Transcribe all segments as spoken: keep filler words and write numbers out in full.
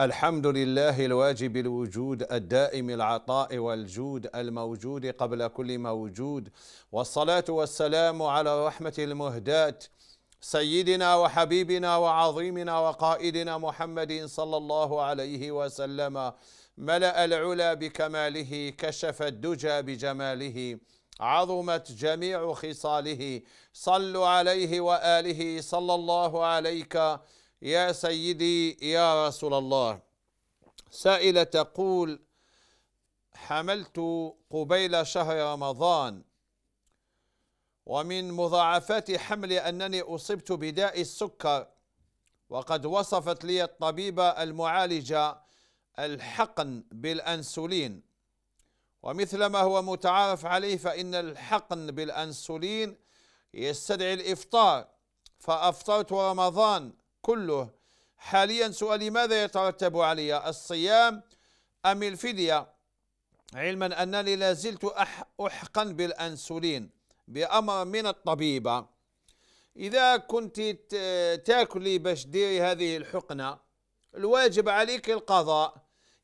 الحمد لله الواجب الوجود الدائم العطاء والجود الموجود قبل كل موجود، والصلاة والسلام على رحمة المهداة سيدنا وحبيبنا وعظيمنا وقائدنا محمد صلى الله عليه وسلم، ملأ العلا بكماله، كشف الدجى بجماله، عظمت جميع خصاله، صلوا عليه وآله. صلى الله عليك يا سيدي يا رسول الله. سائلة تقول: حملت قبيل شهر رمضان، ومن مضاعفات حملي أنني أصبت بداء السكر، وقد وصفت لي الطبيبة المعالجة الحقن بالأنسولين، ومثلما هو متعارف عليه فإن الحقن بالأنسولين يستدعي الإفطار، فأفطرت رمضان كله. حاليا سؤالي: ماذا يترتب علي، الصيام أم الفدية؟ علما أنني لازلت أحقن بالأنسولين بأمر من الطبيبة. إذا كنت تاكلي باش ديري هذه الحقنة، الواجب عليك القضاء،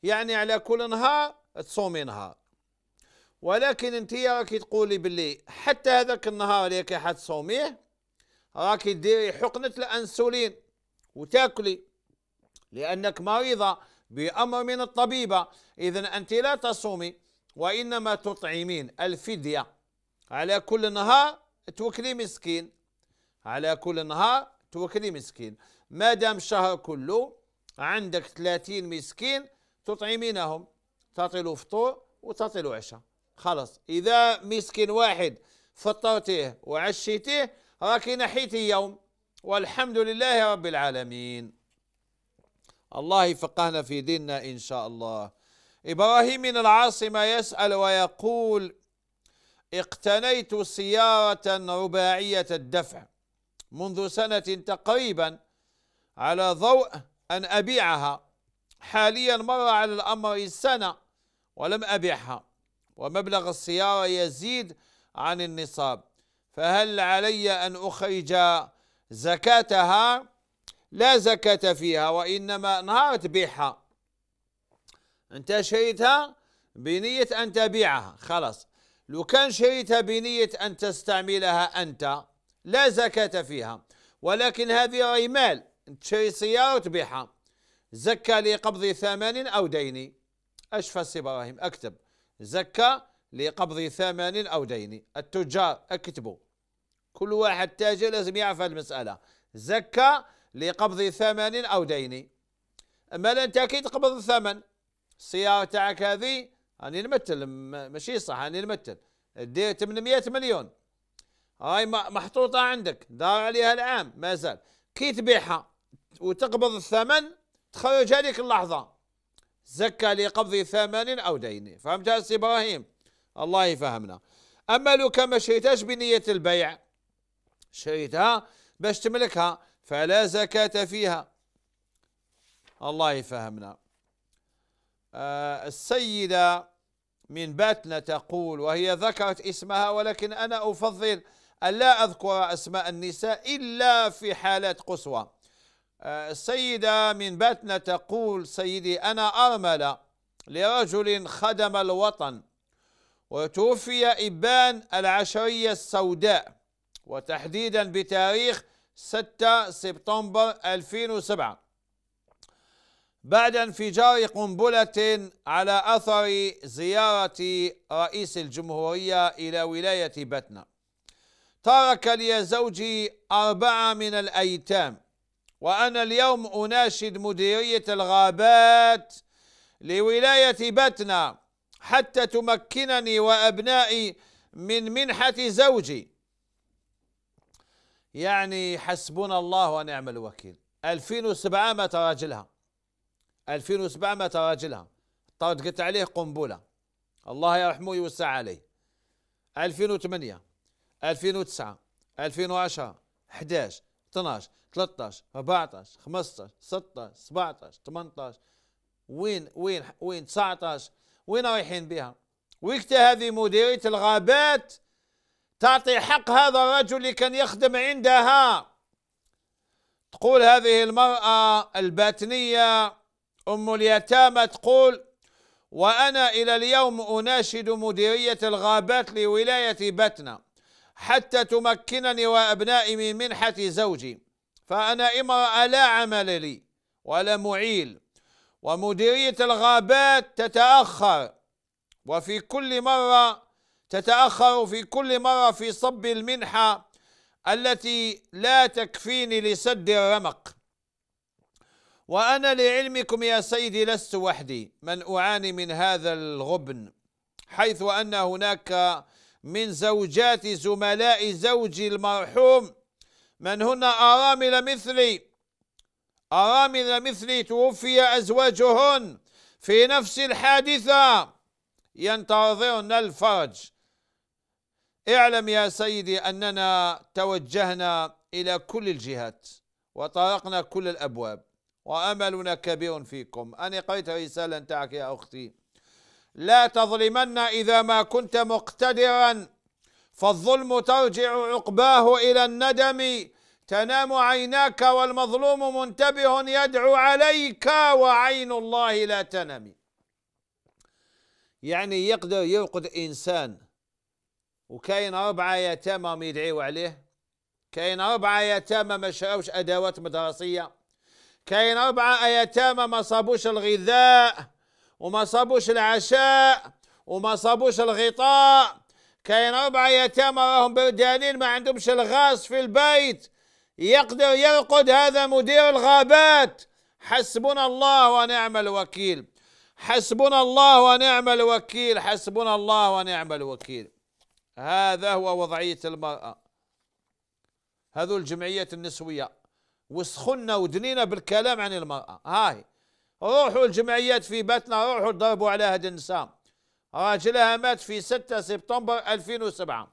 يعني على كل نهار تصومي نهار، ولكن انت راكي تقولي باللي حتى هذاك النهار اللي راكي حتصوميه راكي ديري حقنة الأنسولين وتاكلي، لأنك مريضة بأمر من الطبيبة. إذن أنت لا تصومي وإنما تطعمين. الفدية على كل نهار توكلي مسكين، على كل نهار توكلي مسكين، ما دام الشهر كله عندك ثلاثين مسكين تطعمينهم، تعطيلو فطور وتعطيلو عشاء، خلاص. إذا مسكين واحد فطرتيه وعشيتيه راكي نحيتي يوم، والحمد لله رب العالمين. الله يفقهنا في ديننا إن شاء الله. إبراهيم من العاصمة يسأل ويقول: اقتنيت سيارة رباعية الدفع منذ سنة تقريبا على ضوء أن أبيعها، حاليا مر على الأمر السنة ولم أبيعها، ومبلغ السيارة يزيد عن النصاب، فهل علي أن أخرج زكاتها؟ لا زكاة فيها، وإنما نهار تبيعها، أنت شريتها بنية أن تبيعها، خلاص. لو كان شريتها بنية أن تستعملها أنت لا زكاة فيها، ولكن هذه راهي مال، تشري سيارة وتبيعها، زكى لقبض ثمن أو دين. أشفى سي إبراهيم، أكتب زكى لقبض ثمن أو دين. التجار أكتبوا، كل واحد تاجر لازم يعرف هذه المسألة، زكى لقبض ثمن أو دين. أما أنت أكيد تقبض الثمن، السيارة تاعك هذه راني نمثل، ماشي صح، راني نمثل، دير ثمنمئة مليون راهي محطوطة عندك، دار عليها العام مازال، كي تبيعها وتقبض الثمن تخرج هذيك اللحظة، زكى لقبض ثمن أو دين. فهمتها سي إبراهيم؟ الله يفهمنا. أما لو كان ما شريتهاش بنية البيع، شريتها باش تملكها، فلا زكاة فيها. الله يفهمنا. آه السيدة من باتنا تقول، وهي ذكرت اسمها ولكن أنا أفضل ألا أذكر أسماء النساء إلا في حالات قصوى. آه السيدة من باتنا تقول: سيدي أنا أرملة لرجل خدم الوطن، وتوفي إبان العشرية السوداء، وتحديدا بتاريخ ستة سبتمبر ألفين وسبعة، بعد انفجار قنبلة على أثر زيارة رئيس الجمهورية إلى ولاية باتنا. ترك لي زوجي أربعة من الأيتام، وأنا اليوم أناشد مديرية الغابات لولاية باتنا حتى تمكنني وأبنائي من منحة زوجي. يعني حسبنا الله ونعم الوكيل. ألفين وسبعة ما تراجلها، ألفين وسبعة ما تراجلها، طرقت عليه قنبلة، الله يرحمه ويوسع عليه. ألفين وثمانية، ألفين وتسعة، ألفين وعشرة، أحد عشر، اثنا عشر، ثلاثة عشر، أربعة عشر، خمسة عشر، ستة عشر، سبعة عشر، ثمانية عشر، وين وين وين تسعة عشر، وين رايحين بها؟ وقتها هذه مديرية الغابات تعطي حق هذا الرجل اللي كان يخدم عندها. تقول هذه المرأة الباتنية أم اليتامى تقول: وأنا إلى اليوم أناشد مديرية الغابات لولاية بتنا حتى تمكنني وأبنائي من منحة زوجي، فأنا امرأة لا عمل لي ولا معيل، ومديرية الغابات تتأخر وفي كل مرة تتأخر في كل مرة في صب المنحة التي لا تكفيني لسد الرمق. وأنا لعلمكم يا سيدي لست وحدي من أعاني من هذا الغبن، حيث أن هناك من زوجات زملاء زوجي المرحوم من هن أرامل مثلي أرامل مثلي توفي أزواجهن في نفس الحادثة ينتظرن الفرج. اعلم يا سيدي أننا توجهنا إلى كل الجهات وطرقنا كل الأبواب وأملنا كبير فيكم. أنا قريت رسالة تاعك يا أختي: لا تظلمن إذا ما كنت مقتدرا، فالظلم ترجع عقباه إلى الندم، تنام عيناك والمظلوم منتبه يدعو عليك وعين الله لا تنم. يعني يقدر يرقد إنسان وكاين أربعة يتامى ما يدعيوا عليه، كاين أربعة يتامى ما شراوش أدوات مدرسية، كاين أربعة يتامى ما صابوش الغذاء وما صابوش العشاء وما صابوش الغطاء، كاين أربعة يتامى راهم بردانين ما عندهمش الغاز في البيت. يقدر يرقد هذا مدير الغابات. حسبنا الله ونعم الوكيل، حسبنا الله ونعم الوكيل، حسبنا الله ونعم الوكيل. هذا هو وضعية المرأة. هذو الجمعيات النسوية وسخنا ودنينا بالكلام عن المرأة. هاي روحوا الجمعيات في باتنا، روحوا ضربوا على هاد النساء. راجلها مات في ستة سبتمبر ألفين وسبعة،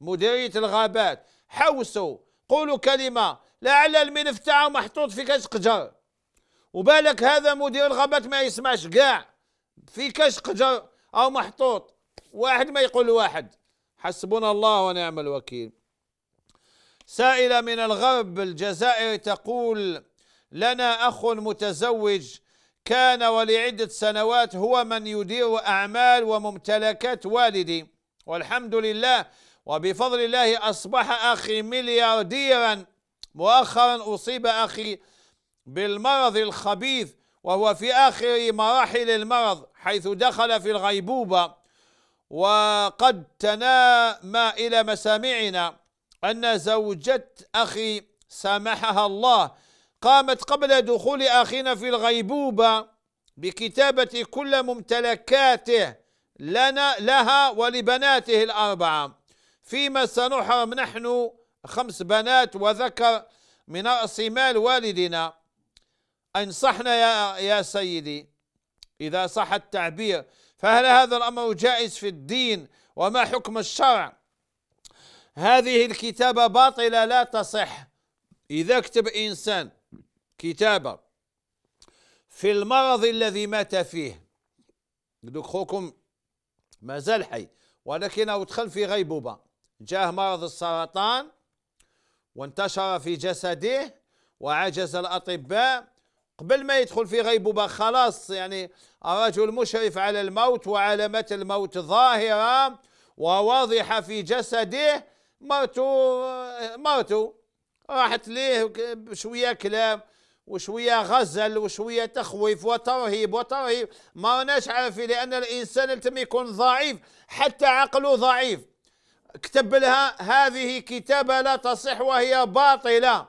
مديرية الغابات. حوسوا قولوا كلمة، لعل الملف تاعو محطوط في كاش قجر، وبالك هذا مدير الغابات ما يسمعش كاع، في كاش قجر أو محطوط، واحد ما يقول واحد. حسبنا الله ونعم الوكيل. سائلة من الغرب الجزائري تقول: لنا أخ متزوج كان ولعدة سنوات هو من يدير أعمال وممتلكات والدي، والحمد لله وبفضل الله أصبح أخي مليارديرا. مؤخرا أصيب أخي بالمرض الخبيث وهو في آخر مراحل المرض، حيث دخل في الغيبوبة، وقد تنام إلى مسامعنا أن زوجة أخي سامحها الله قامت قبل دخول أخينا في الغيبوبة بكتابة كل ممتلكاته لنا لها ولبناته الأربعة، فيما سنحرم نحن خمس بنات وذكر من رأس مال والدنا. أنصحنا يا, يا سيدي إذا صح التعبير، فهل هذا الأمر جائز في الدين وما حكم الشرع؟ هذه الكتابة باطلة لا تصح. إذا كتب إنسان كتابة في المرض الذي مات فيه، دوك خوكم مازال حي ولكنه دخل في غيبوبة، جاه مرض السرطان وانتشر في جسده وعجز الأطباء. قبل ما يدخل في غيبوبة خلاص، يعني الرجل مشرف على الموت وعلامات الموت ظاهرة وواضحة في جسده. مرتو مرتو راحت ليه شوية كلام وشوية غزل وشوية تخويف وترهيب وترهيب، ما راناش عارفين، لأن الإنسان يلتم يكون ضعيف حتى عقله ضعيف. كتب لها هذه كتابة لا تصح وهي باطلة.